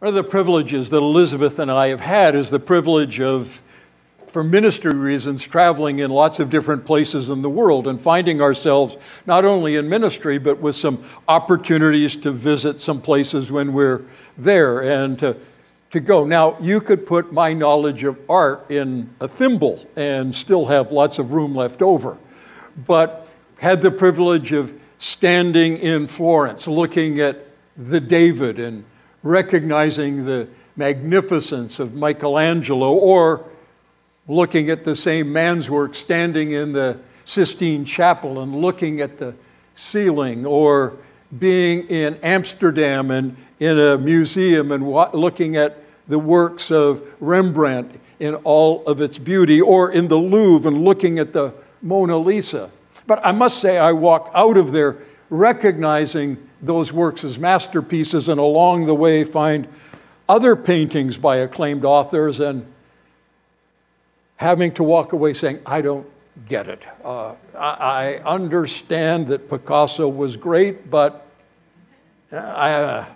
One of the privileges that Elizabeth and I have had is the privilege of, for ministry reasons, traveling in lots of different places in the world and finding ourselves not only in ministry, but with some opportunities to visit some places when we're there and to go. Now, you could put my knowledge of art in a thimble and still have lots of room left over, but had the privilege of standing in Florence, looking at the David and recognizing the magnificence of Michelangelo, or looking at the same man's work standing in the Sistine Chapel and looking at the ceiling, or being in Amsterdam and in a museum and looking at the works of Rembrandt in all of its beauty, or in the Louvre and looking at the Mona Lisa. But I must say I walk out of there recognizing those works as masterpieces, and along the way find other paintings by acclaimed authors and having to walk away saying, I don't get it. I understand that Picasso was great, but well,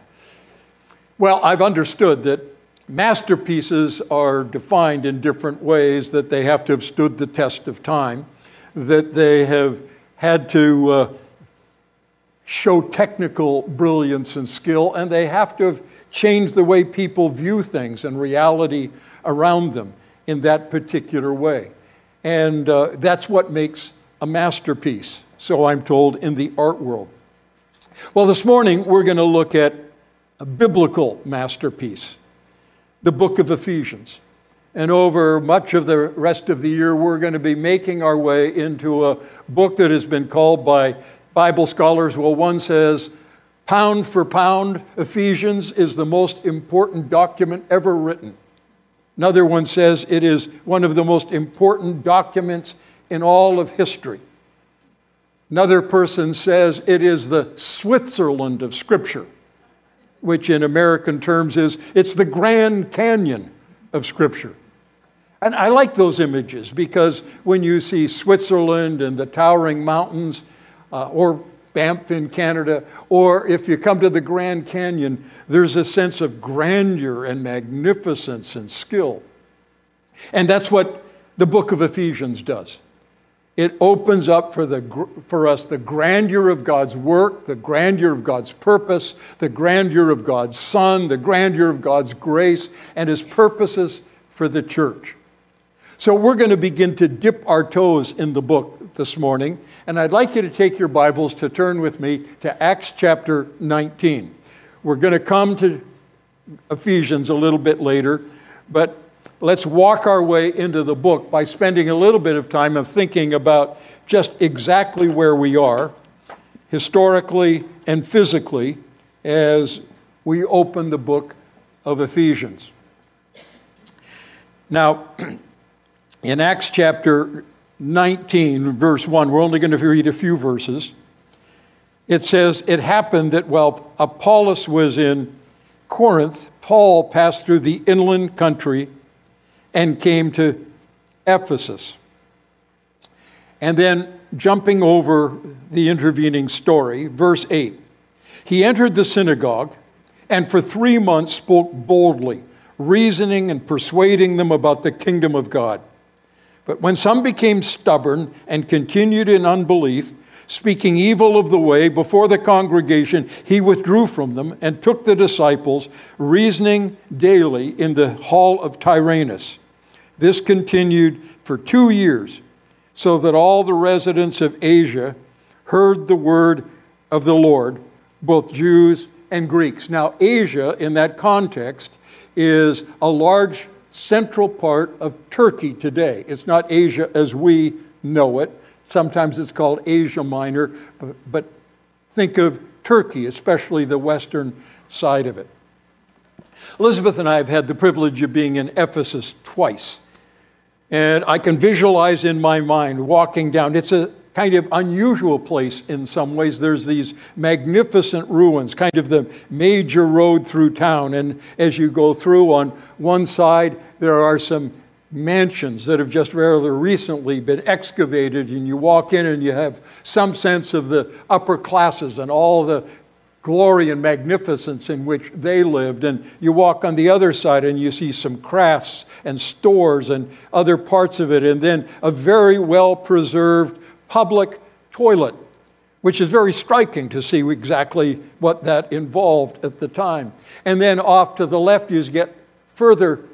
I've understood that masterpieces are defined in different ways, that they have to have stood the test of time, that they have had to show technical brilliance and skill, and they have to have changed the way people view things and reality around them in that particular way. And that's what makes a masterpiece, so I'm told, in the art world. Well, this morning we're going to look at a biblical masterpiece, the book of Ephesians. And over much of the rest of the year, we're going to be making our way into a book that has been called by Bible scholars, well, one says, pound for pound, Ephesians is the most important document ever written. Another one says it is one of the most important documents in all of history. Another person says it is the Switzerland of Scripture, which in American terms is, it's the Grand Canyon of Scripture. And I like those images because when you see Switzerland and the towering mountains, or Banff in Canada, or if you come to the Grand Canyon, there's a sense of grandeur and magnificence and skill. And that's what the book of Ephesians does. It opens up for us the grandeur of God's work, the grandeur of God's purpose, the grandeur of God's Son, the grandeur of God's grace, and His purposes for the church. So we're going to begin to dip our toes in the book this morning, and I'd like you to take your Bibles to turn with me to Acts chapter 19. We're going to come to Ephesians a little bit later, but let's walk our way into the book by spending a little bit of time of thinking about just exactly where we are, historically and physically, as we open the book of Ephesians. Now, in Acts chapter 19, verse 1, we're only going to read a few verses. It says, it happened that while Apollos was in Corinth, Paul passed through the inland country and came to Ephesus. And then, jumping over the intervening story, verse 8, he entered the synagogue and for 3 months spoke boldly, reasoning and persuading them about the kingdom of God. But when some became stubborn and continued in unbelief, speaking evil of the way before the congregation, he withdrew from them and took the disciples, reasoning daily in the hall of Tyrannus. This continued for 2 years, so that all the residents of Asia heard the word of the Lord, both Jews and Greeks. Now, Asia, in that context, is a large central part of Turkey today. It's not Asia as we know it. Sometimes it's called Asia Minor, but think of Turkey, especially the western side of it. Elizabeth and I have had the privilege of being in Ephesus twice, and I can visualize in my mind walking down. It's a kind of unusual place in some ways. There's these magnificent ruins, kind of the major road through town. And as you go through, on one side, there are some mansions that have just fairly recently been excavated. And you walk in and you have some sense of the upper classes and all the glory and magnificence in which they lived. And you walk on the other side and you see some crafts and stores and other parts of it. And then a very well-preserved public toilet, which is very striking to see exactly what that involved at the time. And then off to the left, you get further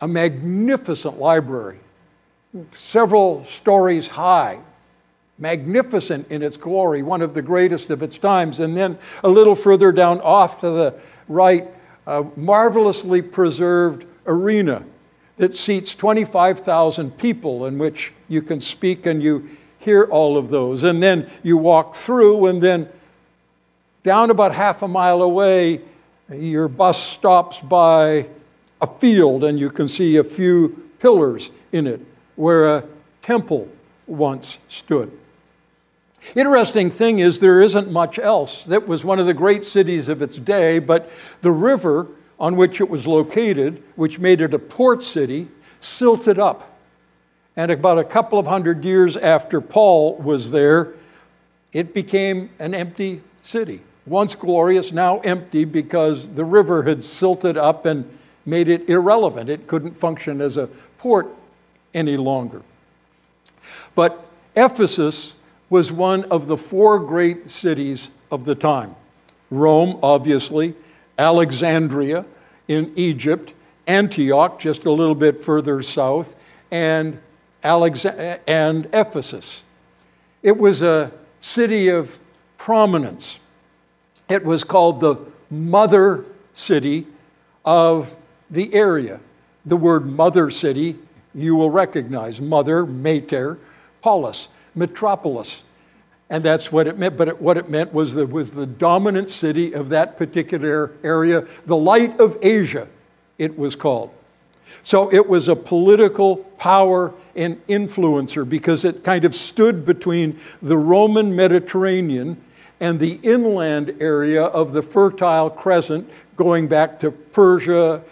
a magnificent library, several stories high. Magnificent in its glory, one of the greatest of its times. And then a little further down off to the right, a marvelously preserved arena that seats 25,000 people, in which you can speak and you hear all of those. And then you walk through, and then down about half a mile away, your bus stops by a field, and you can see a few pillars in it where a temple once stood. Interesting thing is there isn't much else. That was one of the great cities of its day, but the river on which it was located, which made it a port city, silted up. And about a couple of hundred years after Paul was there, it became an empty city. Once glorious, now empty, because the river had silted up and made it irrelevant. It couldn't function as a port any longer. But Ephesus was one of the four great cities of the time. Rome, obviously, Alexandria in Egypt, Antioch, just a little bit further south, and Ephesus. It was a city of prominence. It was called the mother city of the area. The word mother city, you will recognize, mother, mater, polis, metropolis. And that's what it meant, but what it meant was that it was the dominant city of that particular area, the light of Asia, it was called. So it was a political power and influencer, because it kind of stood between the Roman Mediterranean and the inland area of the Fertile Crescent, going back to Persia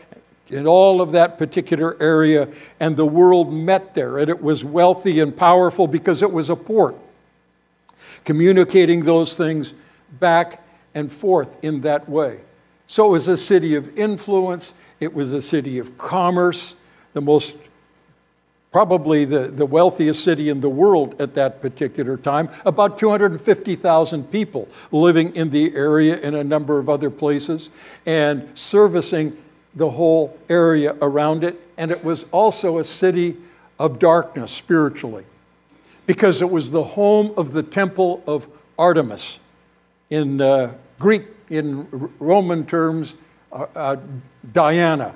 in all of that particular area, and the world met there. And it was wealthy and powerful because it was a port, communicating those things back and forth in that way. So it was a city of influence. It was a city of commerce, probably the wealthiest city in the world at that particular time. About 250,000 people living in the area and a number of other places, and servicing the whole area around it. And it was also a city of darkness spiritually, because it was the home of the temple of Artemis. In Roman terms, Diana.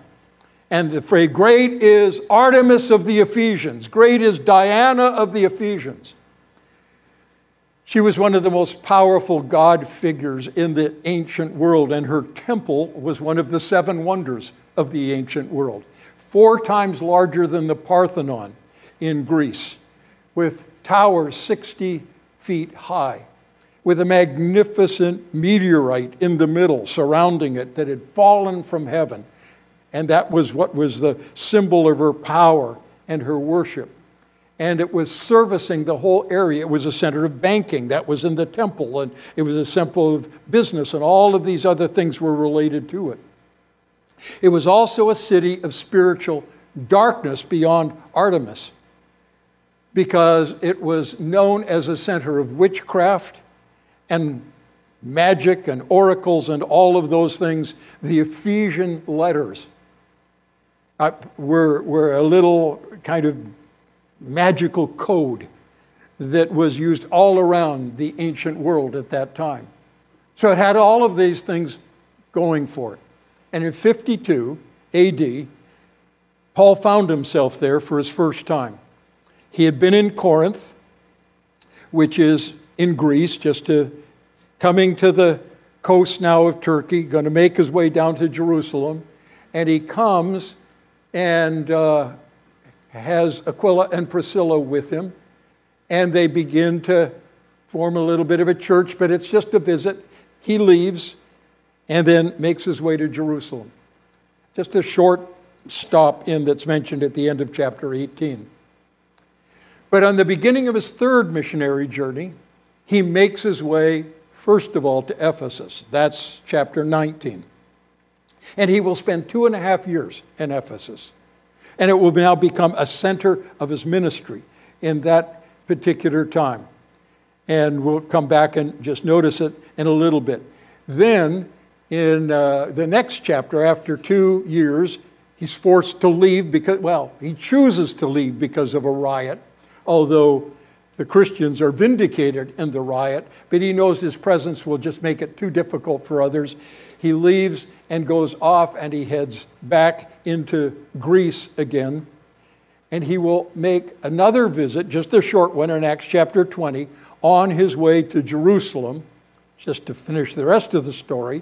And the phrase, "Great is Artemis of the Ephesians, great is Diana of the Ephesians." She was one of the most powerful God figures in the ancient world, and her temple was one of the seven wonders of the ancient world, 4 times larger than the Parthenon in Greece, with towers 60 feet high, with a magnificent meteorite in the middle surrounding it that had fallen from heaven. And that was what was the symbol of her power and her worship. And it was servicing the whole area. It was a center of banking. That was in the temple. And it was a symbol of business, and all of these other things were related to it. It was also a city of spiritual darkness beyond Artemis, because it was known as a center of witchcraft and magic and oracles and all of those things. The Ephesian letters were a little kind of magical code that was used all around the ancient world at that time. So it had all of these things going for it. And in 52 AD, Paul found himself there for his first time. He had been in Corinth, which is in Greece, coming to the coast now of Turkey, going to make his way down to Jerusalem. And he comes and has Aquila and Priscilla with him, and they begin to form a little bit of a church, but it's just a visit. He leaves and then makes his way to Jerusalem. Just a short stop in that's mentioned at the end of chapter 18. But on the beginning of his third missionary journey, he makes his way first of all to Ephesus. That's chapter 19. And he will spend 2.5 years in Ephesus. And it will now become a center of his ministry in that particular time. And we'll come back and just notice it in a little bit. Then, in the next chapter, after 2 years, he's forced to leave because, well, he chooses to leave because of a riot, although the Christians are vindicated in the riot, but he knows his presence will just make it too difficult for others. He leaves and goes off, and he heads back into Greece again. And he will make another visit, just a short one, in Acts chapter 20, on his way to Jerusalem, just to finish the rest of the story,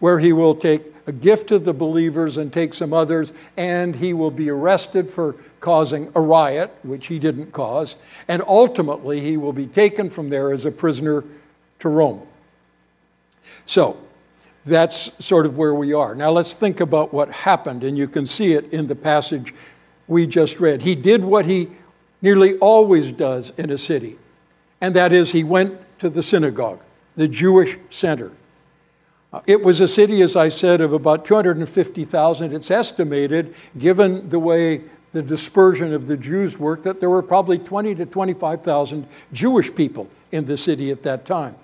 where he will take a gift to the believers and take some others, and he will be arrested for causing a riot, which he didn't cause, and ultimately he will be taken from there as a prisoner to Rome. So that's sort of where we are. Now let's think about what happened, and you can see it in the passage we just read. He did what he nearly always does in a city, and that is he went to the synagogue, the Jewish center. It was a city, as I said, of about 250,000. It's estimated, given the way the dispersion of the Jews worked, that there were probably 20,000 to 25,000 Jewish people in the city at that time.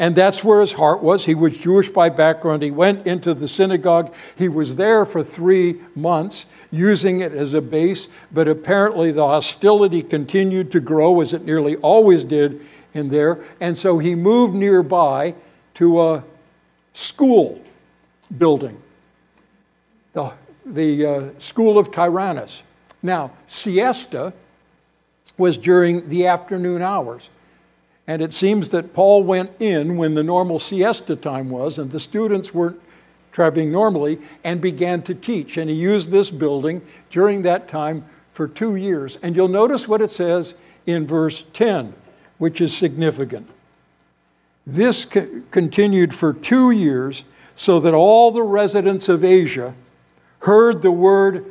And that's where his heart was. He was Jewish by background. He went into the synagogue. He was there for 3 months, using it as a base, but apparently the hostility continued to grow, as it nearly always did in there. And so he moved nearby to a school building, the school of Tyrannus. Now, siesta was during the afternoon hours. And it seems that Paul went in when the normal siesta time was, and the students weren't traveling normally, and began to teach. And he used this building during that time for 2 years. And you'll notice what it says in verse 10, which is significant. This continued for 2 years, so that all the residents of Asia heard the word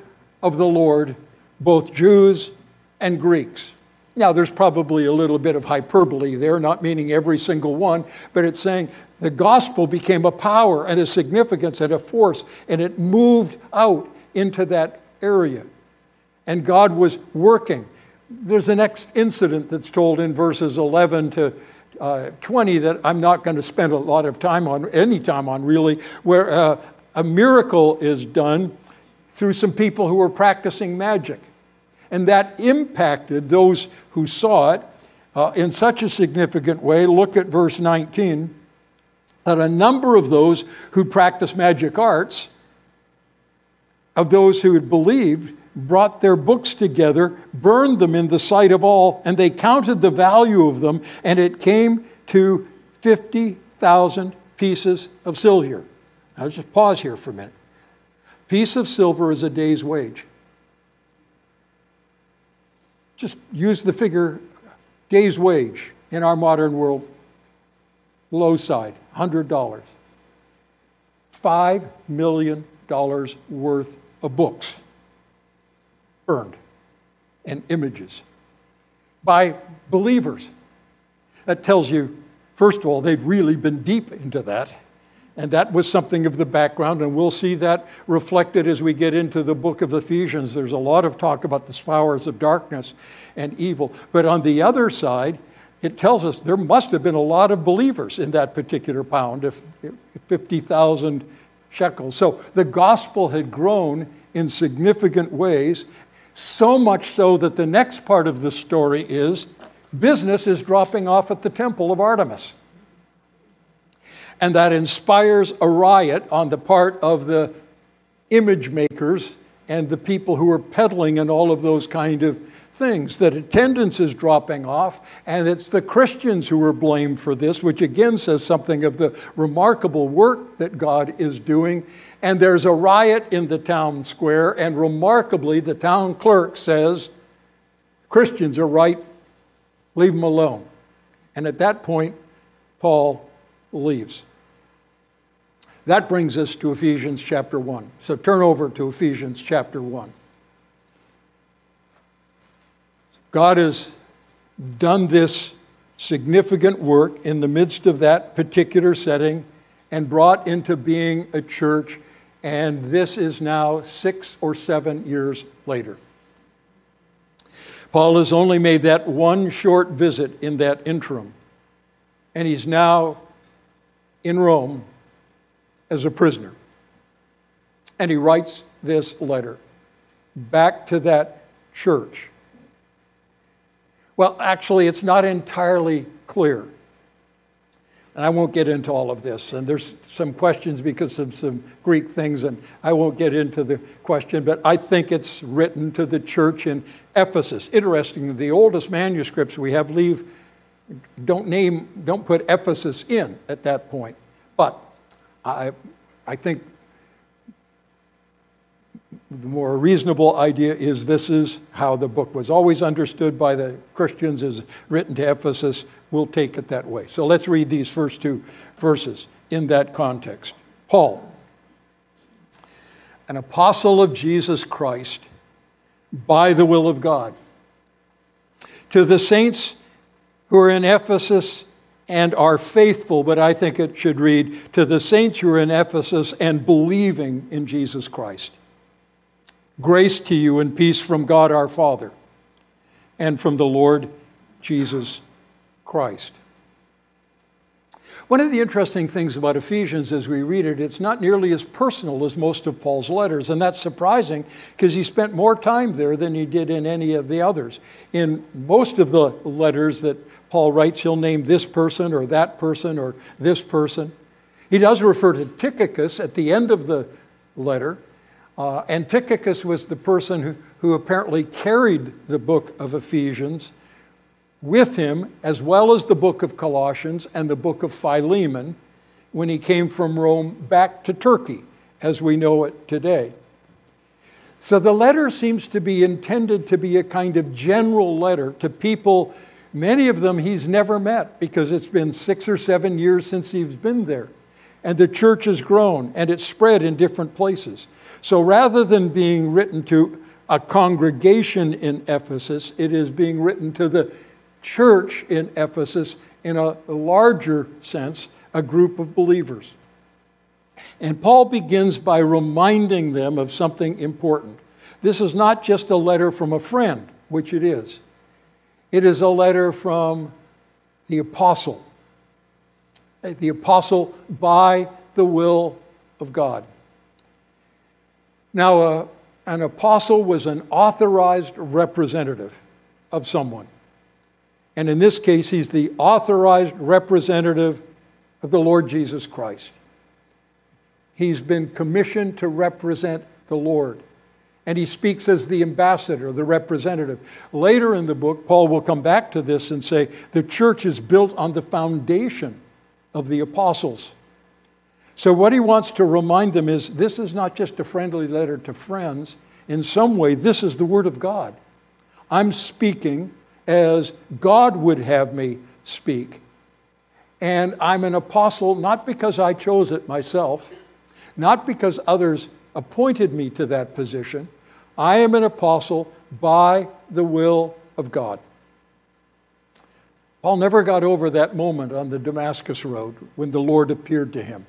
of the Lord, both Jews and Greeks. Now, there's probably a little bit of hyperbole there, not meaning every single one, but it's saying the gospel became a power and a significance and a force, and it moved out into that area. And God was working. There's the next incident that's told in verses 11 to 20 that I'm not going to spend a lot of time on, any time on really, where a miracle is done through some people who were practicing magic. And that impacted those who saw it in such a significant way. Look at verse 19, that a number of those who practiced magic arts, of those who had believed, brought their books together, burned them in the sight of all, and they counted the value of them, and it came to 50,000 pieces of silver. Now, let's just pause here for a minute. A piece of silver is a day's wage. Just use the figure day's wage in our modern world, low side, $100. $5 million worth of books burned, and images by believers. That tells you, first of all, they've really been deep into that, and that was something of the background, and we'll see that reflected as we get into the book of Ephesians. There's a lot of talk about the powers of darkness and evil, but on the other side, it tells us there must have been a lot of believers in that particular pound, if 50,000 shekels. So the gospel had grown in significant ways. So much so that the next part of the story is business is dropping off at the temple of Artemis. And that inspires a riot on the part of the image makers and the people who are peddling and all of those kind of things. That attendance is dropping off, and it's the Christians who are blamed for this, which again says something of the remarkable work that God is doing. And there's a riot in the town square, and remarkably, the town clerk says, Christians are right, leave them alone. And at that point, Paul leaves. That brings us to Ephesians chapter 1. So turn over to Ephesians chapter 1. God has done this significant work in the midst of that particular setting and brought into being a church. And this is now 6 or 7 years later. Paul has only made that one short visit in that interim, and he's now in Rome as a prisoner. And he writes this letter back to that church. Well, actually, it's not entirely clear. And I won't get into all of this. And there's some questions because of some Greek things, and I won't get into the question, but I think it's written to the church in Ephesus. Interesting, the oldest manuscripts we have don't put Ephesus in at that point. But I think the more reasonable idea is this is how the book was always understood by the Christians, is written to Ephesus. We'll take it that way. So let's read these first two verses in that context. Paul, an apostle of Jesus Christ by the will of God, to the saints who are in Ephesus and are faithful, but I think it should read, to the saints who are in Ephesus and believing in Jesus Christ. Grace to you and peace from God our Father and from the Lord Jesus Christ. One of the interesting things about Ephesians as we read it, it's not nearly as personal as most of Paul's letters, and that's surprising because he spent more time there than he did in any of the others. In most of the letters that Paul writes, he'll name this person or that person or this person. He does refer to Tychicus at the end of the letter. And Tychicus was the person who apparently carried the book of Ephesians with him, as well as the book of Colossians and the book of Philemon, when he came from Rome back to Turkey, as we know it today. So the letter seems to be intended to be a kind of general letter to people, many of them he's never met, because it's been 6 or 7 years since he's been there. And the church has grown, and it's spread in different places. So rather than being written to a congregation in Ephesus, it is being written to the church in Ephesus in a larger sense, a group of believers. And Paul begins by reminding them of something important. This is not just a letter from a friend, which it is. It is a letter from the apostle. The apostle by the will of God. Now, an apostle was an authorized representative of someone. And in this case, he's the authorized representative of the Lord Jesus Christ. He's been commissioned to represent the Lord. And he speaks as the ambassador, the representative. Later in the book, Paul will come back to this and say, the church is built on the foundation of the apostles. So what he wants to remind them is this is not just a friendly letter to friends. In some way, this is the word of God. I'm speaking as God would have me speak. And I'm an apostle not because I chose it myself, not because others appointed me to that position. I am an apostle by the will of God. Paul never got over that moment on the Damascus Road when the Lord appeared to him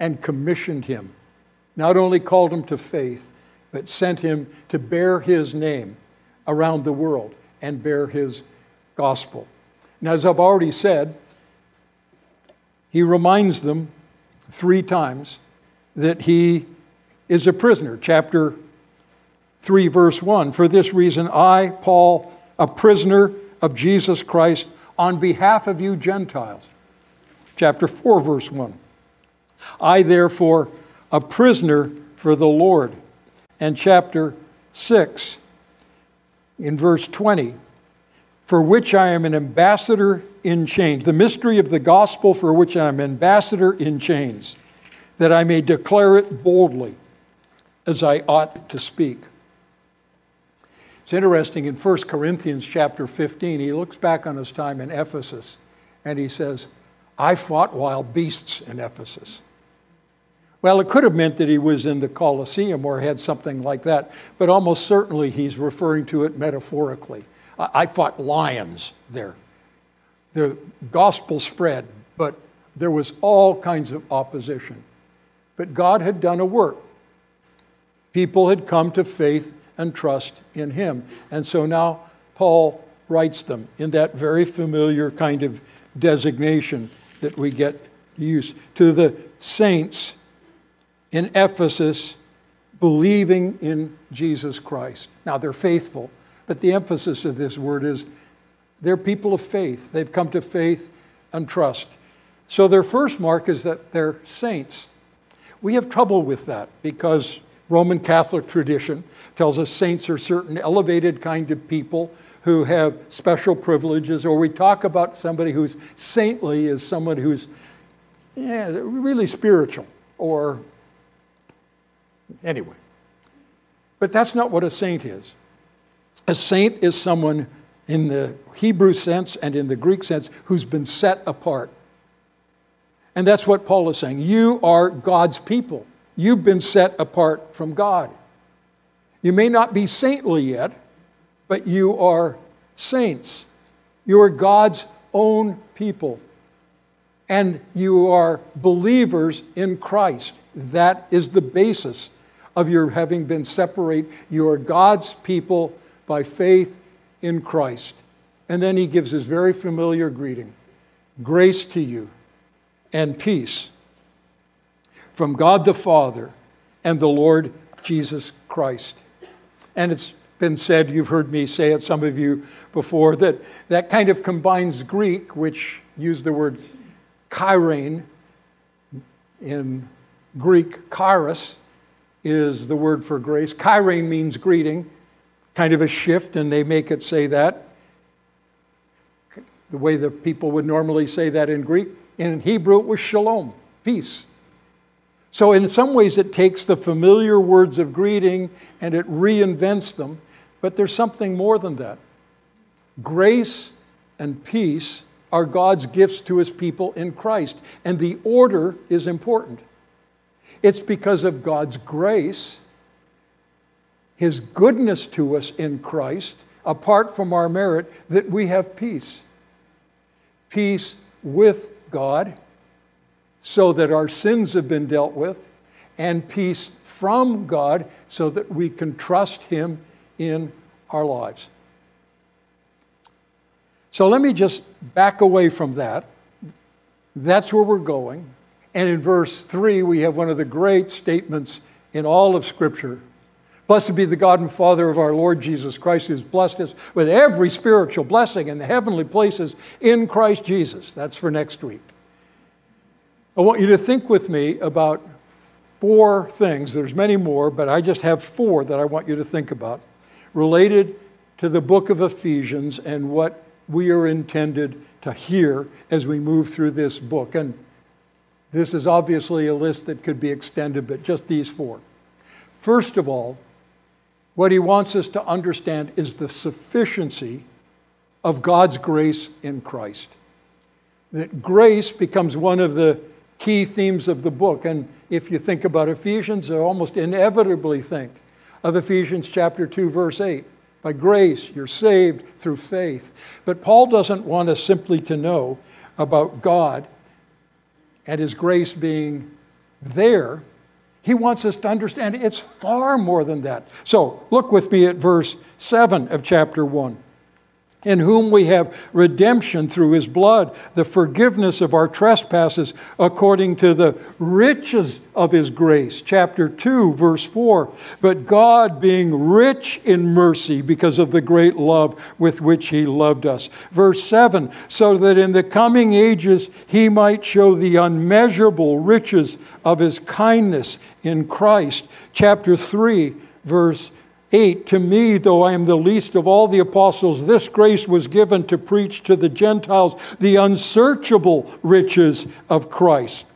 and commissioned him, not only called him to faith, but sent him to bear his name around the world and bear his gospel. Now, as I've already said, he reminds them 3 times that he is a prisoner. Chapter 3, verse 1, for this reason I, Paul, a prisoner of Jesus Christ on behalf of you Gentiles. Chapter 4, verse 1. I, therefore, a prisoner for the Lord. And chapter 6, in verse 20, for which I am an ambassador in chains. The mystery of the gospel for which I am ambassador in chains, that I may declare it boldly as I ought to speak. It's interesting, in 1 Corinthians chapter 15, he looks back on his time in Ephesus, and he says, I fought wild beasts in Ephesus. Well, it could have meant that he was in the Colosseum or had something like that, but almost certainly he's referring to it metaphorically. I fought lions there. The gospel spread, but there was all kinds of opposition. But God had done a work. People had come to faith and trust in him. And so now Paul writes them in that very familiar kind of designation that we get used to: the saints in Ephesus, believing in Jesus Christ. Now, they're faithful, but the emphasis of this word is they're people of faith. They've come to faith and trust. So their first mark is that they're saints. We have trouble with that because Roman Catholic tradition tells us saints are certain elevated kind of people who have special privileges, or we talk about somebody who's saintly as someone who's really spiritual, or anyway. But that's not what a saint is. A saint is someone in the Hebrew sense and in the Greek sense who's been set apart. And that's what Paul is saying. You are God's people. You've been set apart from God. You may not be saintly yet, but you are saints. You are God's own people. And you are believers in Christ. That is the basis of your having been separate. You are God's people by faith in Christ. And then he gives his very familiar greeting. Grace to you and peace from God the Father and the Lord Jesus Christ. And it's been said, you've heard me say it, some of you before, that that kind of combines Greek, which used the word kyrene, in Greek charis is the word for grace. Kyrene means greeting, kind of a shift, and they make it say that the way the people would normally say that in Greek. In Hebrew, it was shalom, peace. So in some ways, it takes the familiar words of greeting and it reinvents them. But there's something more than that. Grace and peace are God's gifts to his people in Christ. And the order is important. It's because of God's grace, his goodness to us in Christ, apart from our merit, that we have peace. Peace with God, so that our sins have been dealt with, and peace from God, so that we can trust him in our lives. So let me just back away from that. That's where we're going. And in verse 3, we have one of the great statements in all of Scripture. Blessed be the God and Father of our Lord Jesus Christ, who has blessed us with every spiritual blessing in the heavenly places in Christ Jesus. That's for next week. I want you to think with me about four things. There's many more, but I just have four that I want you to think about related to the book of Ephesians and what we are intended to hear as we move through this book. And this is obviously a list that could be extended, but just these four. First of all, what he wants us to understand is the sufficiency of God's grace in Christ. That grace becomes one of the key themes of the book. And if you think about Ephesians, you almost inevitably think of Ephesians chapter 2, verse 8. By grace, you're saved through faith. But Paul doesn't want us simply to know about God and his grace being there. He wants us to understand it's far more than that. So look with me at verse 7 of chapter 1. In whom we have redemption through his blood, the forgiveness of our trespasses according to the riches of his grace. Chapter 2, verse 4. But God being rich in mercy because of the great love with which he loved us. Verse 7. So that in the coming ages he might show the unmeasurable riches of his kindness in Christ. Chapter 3, verse 8, to me, though I am the least of all the apostles, this grace was given to preach to the Gentiles the unsearchable riches of Christ.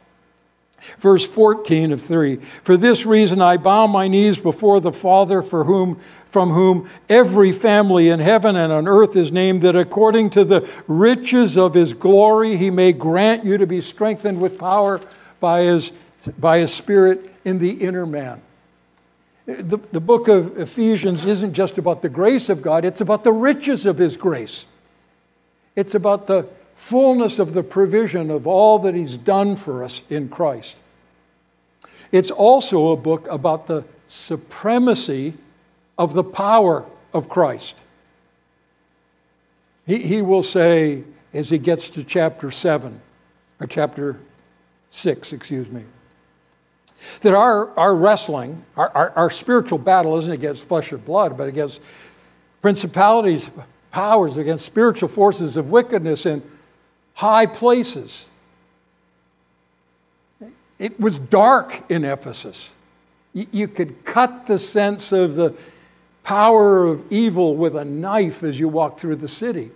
Verse 14 of 3, for this reason I bow my knees before the Father, from whom every family in heaven and on earth is named, that according to the riches of his glory he may grant you to be strengthened with power by his Spirit in the inner man. The book of Ephesians isn't just about the grace of God, it's about the riches of his grace. It's about the fullness of the provision of all that he's done for us in Christ. It's also a book about the supremacy of the power of Christ. He will say, as he gets to chapter 6, that our wrestling, our spiritual battle isn't against flesh and blood, but against principalities, powers, against spiritual forces of wickedness in high places. It was dark in Ephesus. You could cut the sense of the power of evil with a knife as you walk through the city.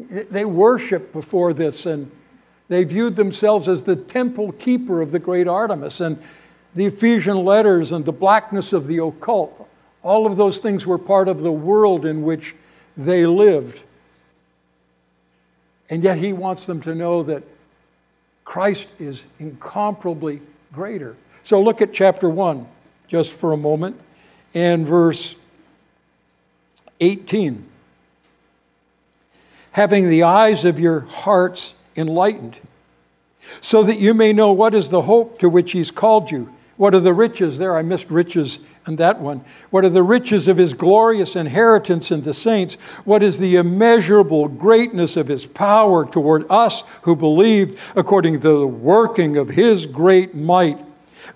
They worshiped before this, and they viewed themselves as the temple keeper of the great Artemis, and the Ephesian letters and the blackness of the occult. All of those things were part of the world in which they lived. And yet he wants them to know that Christ is incomparably greater. So look at chapter 1 just for a moment and verse 18. Having the eyes of your hearts enlightened, so that you may know what is the hope to which he's called you. What are the riches? There, I missed riches in that one. What are the riches of his glorious inheritance in the saints? What is the immeasurable greatness of his power toward us who believed, according to the working of his great might,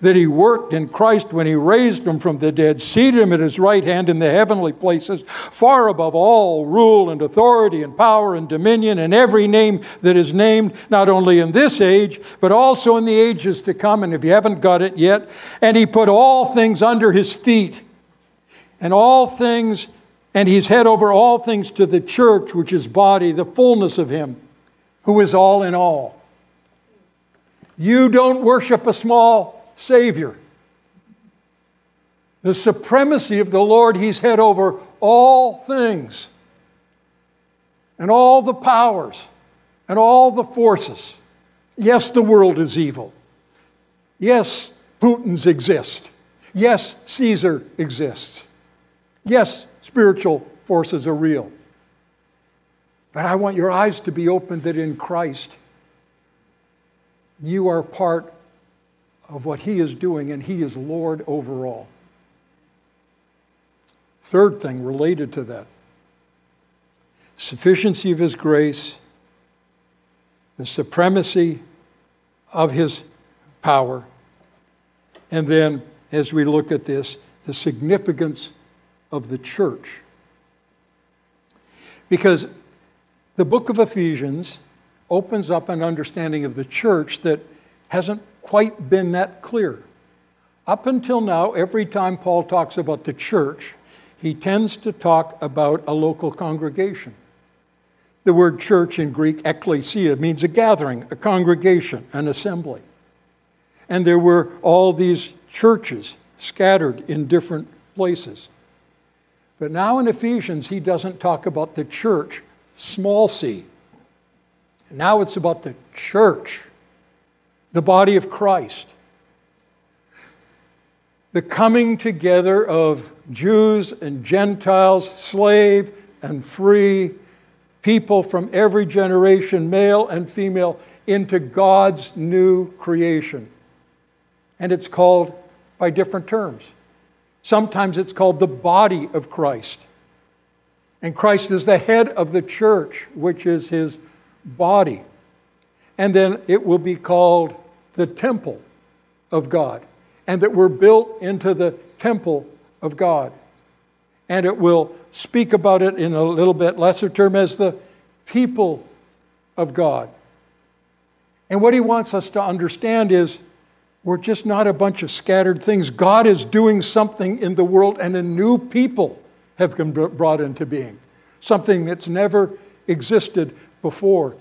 that he worked in Christ when he raised him from the dead, seated him at his right hand in the heavenly places, far above all rule and authority and power and dominion and every name that is named, not only in this age, but also in the ages to come. And if you haven't got it yet, and he put all things under his feet, and all things, and he's head over all things to the church, which is body, the fullness of him, who is all in all. You don't worship a small Savior. The supremacy of the Lord, he's head over all things and all the powers and all the forces. Yes, the world is evil. Yes, Putin's exist. Yes, Caesar exists. Yes, spiritual forces are real. But I want your eyes to be opened that in Christ you are part of what he is doing, and he is Lord over all. Third thing related to that, sufficiency of his grace, the supremacy of his power, and then, as we look at this, the significance of the church. Because the book of Ephesians opens up an understanding of the church that hasn't quite been that clear. Up until now, every time Paul talks about the church, he tends to talk about a local congregation. The word church in Greek, ekklesia, means a gathering, a congregation, an assembly. And there were all these churches scattered in different places. But now in Ephesians, he doesn't talk about the church, small c. Now it's about the church, the body of Christ, the coming together of Jews and Gentiles, slave and free, people from every generation, male and female, into God's new creation. And it's called by different terms. Sometimes it's called the body of Christ. And Christ is the head of the church, which is his body. And then it will be called the temple of God, and that we're built into the temple of God. And it will speak about it in a little bit lesser term as the people of God. And what he wants us to understand is we're just not a bunch of scattered things. God is doing something in the world, and a new people have been brought into being, something that's never existed before.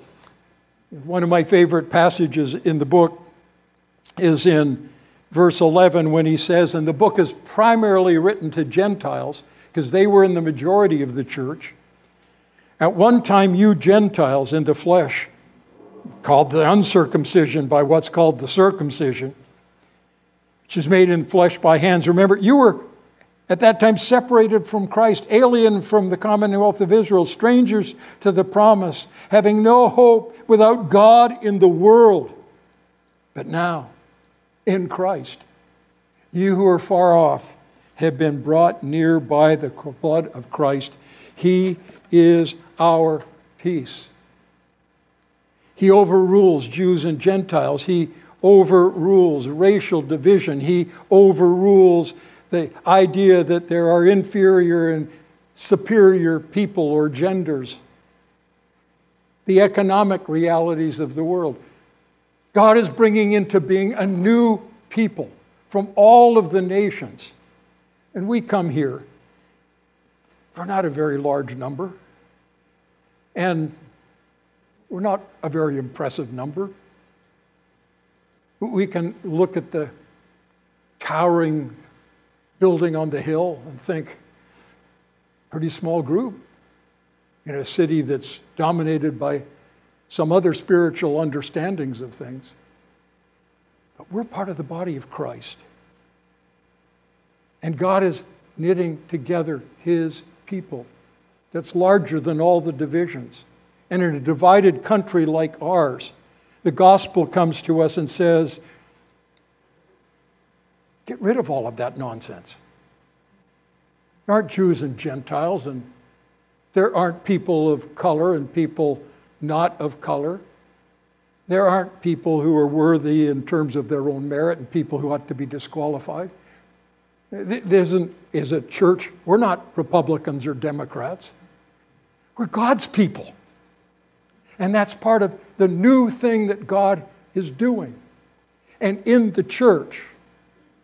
One of my favorite passages in the book is in verse 11 when he says, and the book is primarily written to Gentiles because they were in the majority of the church. At one time you Gentiles in the flesh, called the uncircumcision by what's called the circumcision, which is made in flesh by hands. Remember, you were at that time separated from Christ, alien from the commonwealth of Israel, strangers to the promise, having no hope, without God in the world. But now, in Christ, you who are far off have been brought near by the blood of Christ. He is our peace. He overrules Jews and Gentiles. He overrules racial division. He overrules the idea that there are inferior and superior people or genders. The economic realities of the world. God is bringing into being a new people from all of the nations. And we come here for not a very large number. And we're not a very impressive number. We can look at the towering building on the hill and think, pretty small group in a city that's dominated by some other spiritual understandings of things. But we're part of the body of Christ. And God is knitting together His people that's larger than all the divisions. And in a divided country like ours, the gospel comes to us and says, get rid of all of that nonsense. There aren't Jews and Gentiles, and there aren't people of color and people not of color. There aren't people who are worthy in terms of their own merit and people who ought to be disqualified. This is a church. We're not Republicans or Democrats. We're God's people. And that's part of the new thing that God is doing. And in the church,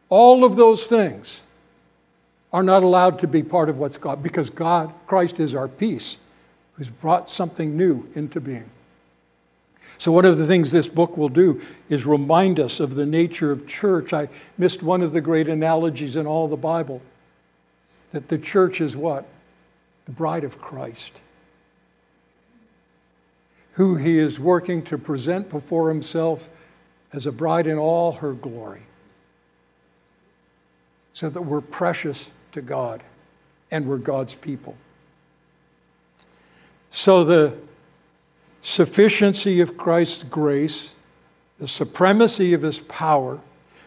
all of those things are not allowed to be part of what's God, because God, Christ is our peace, who's brought something new into being. So one of the things this book will do is remind us of the nature of church. I missed one of the great analogies in all the Bible, that the church is what? The bride of Christ, who He is working to present before Himself as a bride in all her glory, so that we're precious to God and we're God's people. So the sufficiency of Christ's grace, the supremacy of His power,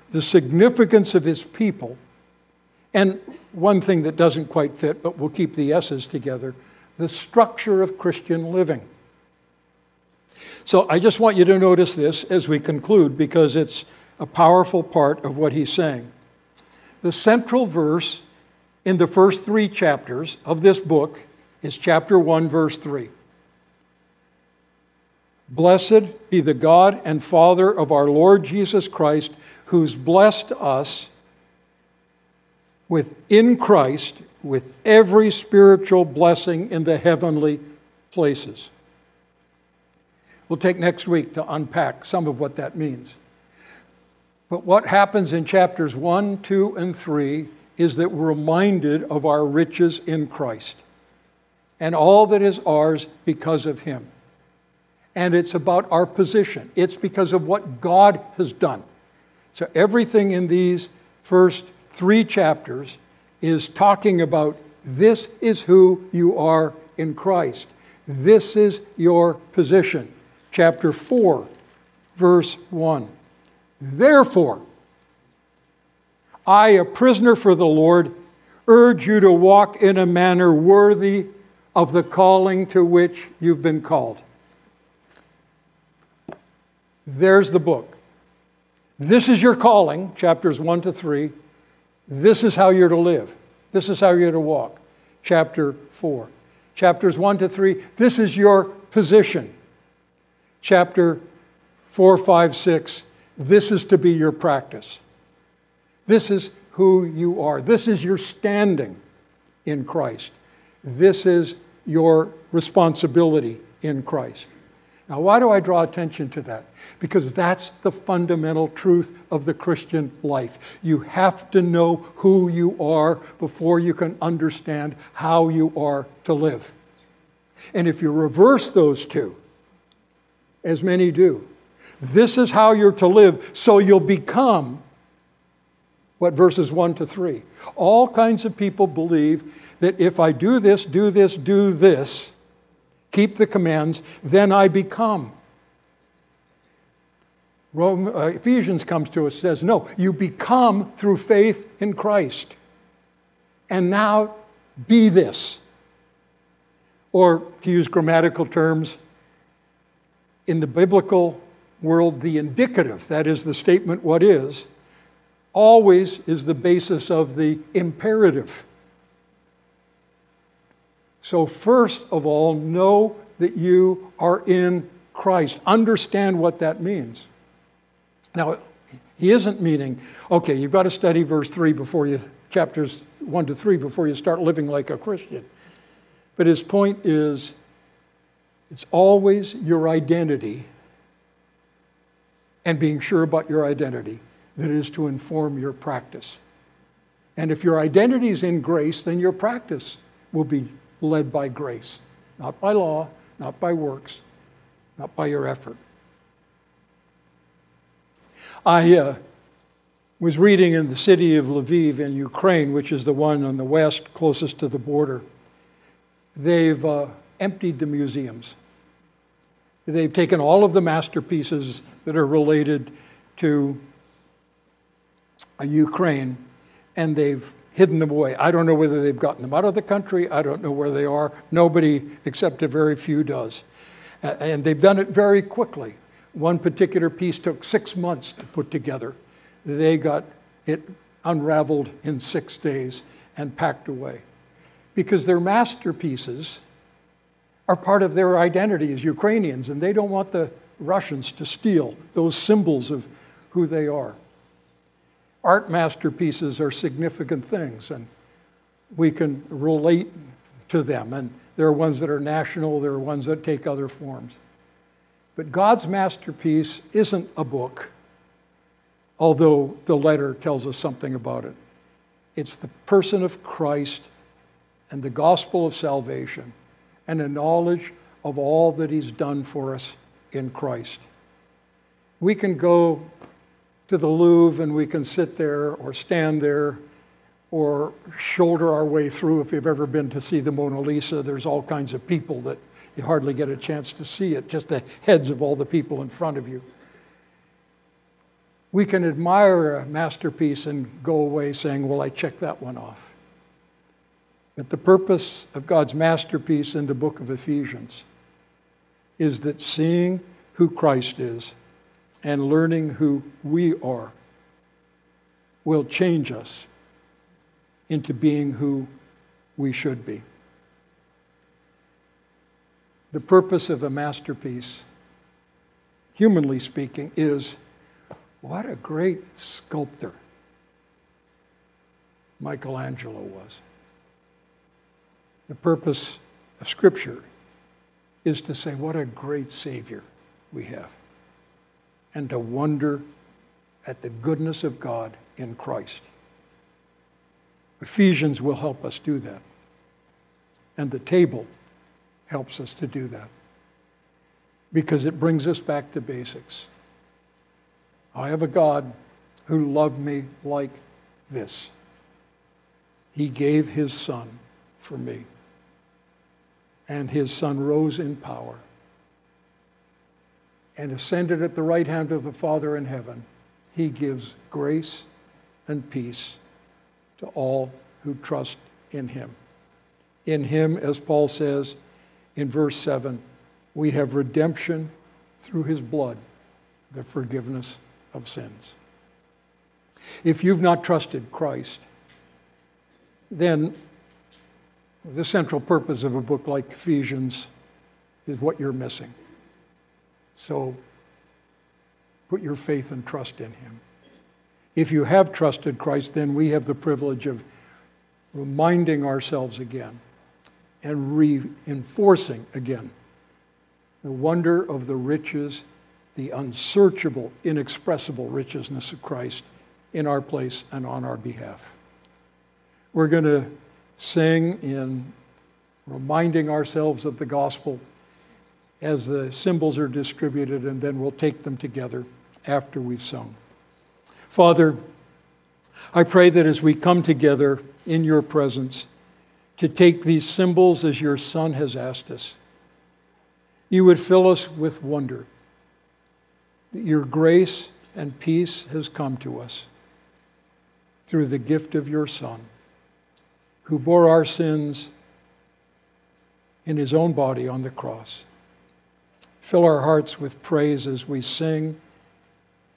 the significance of His people, and one thing that doesn't quite fit, but we'll keep the S's together, the structure of Christian living. So I just want you to notice this as we conclude, because it's a powerful part of what he's saying. The central verse in the first three chapters of this book is chapter 1, verse 3. Blessed be the God and Father of our Lord Jesus Christ, who's blessed us with, in Christ, with every spiritual blessing in the heavenly places. We'll take next week to unpack some of what that means. But what happens in chapters 1, 2, and 3 is that we're reminded of our riches in Christ and all that is ours because of Him. And it's about our position. It's because of what God has done. So everything in these first three chapters is talking about this is who you are in Christ. This is your position. Chapter 4, verse 1. Therefore, I, a prisoner for the Lord, urge you to walk in a manner worthy of the calling to which you've been called. There's the book. This is your calling, chapters 1 to 3. This is how you're to live. This is how you're to walk, chapter 4. Chapters 1 to 3, this is your position. Chapter 4, 5, 6, this is to be your practice. This is who you are. This is your standing in Christ. This is your responsibility in Christ. Now, why do I draw attention to that? Because that's the fundamental truth of the Christian life. You have to know who you are before you can understand how you are to live. And if you reverse those two, as many do, this is how you're to live, so you'll become What, verses 1 to 3. All kinds of people believe that if I do this, do this, do this, keep the commands, then I become. Ephesians comes to us and says, no, you become through faith in Christ. And now be this. Or, to use grammatical terms, in the biblical world, the indicative, that is the statement what is, always is the basis of the imperative. So first of all, know that you are in Christ. Understand what that means. Now, he isn't meaning, okay, you've got to study chapters 1 to 3 before you start living like a Christian. But his point is, it's always your identity and being sure about your identity that is to inform your practice. And if your identity is in grace, then your practice will be led by grace, not by law, not by works, not by your effort. I was reading in the city of Lviv in Ukraine, which is the one on the west closest to the border. They've emptied the museums. They've taken all of the masterpieces that are related to Ukraine, and they've hidden them away. I don't know whether they've gotten them out of the country. I don't know where they are. Nobody, except a very few, does. And they've done it very quickly. One particular piece took 6 months to put together. They got it unraveled in 6 days and packed away. Because their masterpieces are part of their identity as Ukrainians, and they don't want the Russians to steal those symbols of who they are. Art masterpieces are significant things, and we can relate to them. And there are ones that are national, there are ones that take other forms. But God's masterpiece isn't a book, although the letter tells us something about it. It's the person of Christ and the gospel of salvation and a knowledge of all that he's done for us in Christ. We can go to the Louvre and we can sit there or stand there or shoulder our way through. If you've ever been to see the Mona Lisa, there's all kinds of people that you hardly get a chance to see it, just the heads of all the people in front of you. We can admire a masterpiece and go away saying, well, I checked that one off. But the purpose of God's masterpiece in the book of Ephesians is that seeing who Christ is and learning who we are will change us into being who we should be. The purpose of a masterpiece, humanly speaking, is what a great sculptor Michelangelo was. The purpose of Scripture is to say what a great Savior we have and to wonder at the goodness of God in Christ. Ephesians will help us do that, and the table helps us to do that because it brings us back to basics. I have a God who loved me like this. He gave his Son for me, and his Son rose in power and ascended at the right hand of the Father in heaven. He gives grace and peace to all who trust in him. In him, as Paul says, in verse 7, we have redemption through his blood, the forgiveness of sins. If you've not trusted Christ, then the central purpose of a book like Ephesians is what you're missing. So put your faith and trust in him. If you have trusted Christ, then we have the privilege of reminding ourselves again and reinforcing again the wonder of the riches, the unsearchable, inexpressible richness of Christ in our place and on our behalf. We're going to sing in reminding ourselves of the gospel as the symbols are distributed, and then we'll take them together after we've sung. Father, I pray that as we come together in your presence to take these symbols as your Son has asked us, you would fill us with wonder that your grace and peace has come to us through the gift of your Son, who bore our sins in his own body on the cross. Fill our hearts with praise as we sing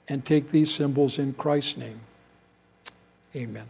and take these symbols in Christ's name. Amen.